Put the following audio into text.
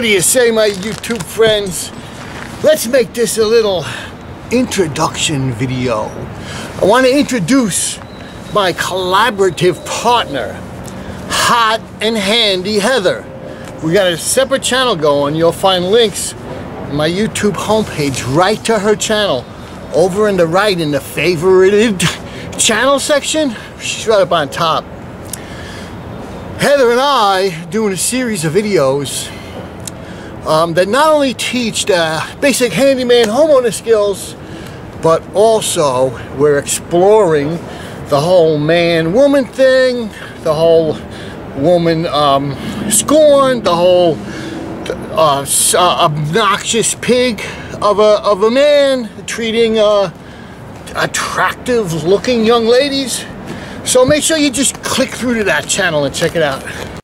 What do you say, my YouTube friends? Let's make this a little introduction video. I want to introduce my collaborative partner, Hot and Handy Heather. We got a separate channel going. You'll find links on my YouTube homepage right to her channel. Over in the right in the favorited channel section, she's right up on top. Heather and I doing a series of videos that not only teach the basic handyman homeowner skills, but also we're exploring the whole man-woman thing, the whole woman scorn, the whole obnoxious pig of a man treating attractive-looking young ladies. So make sure you just click through to that channel and check it out.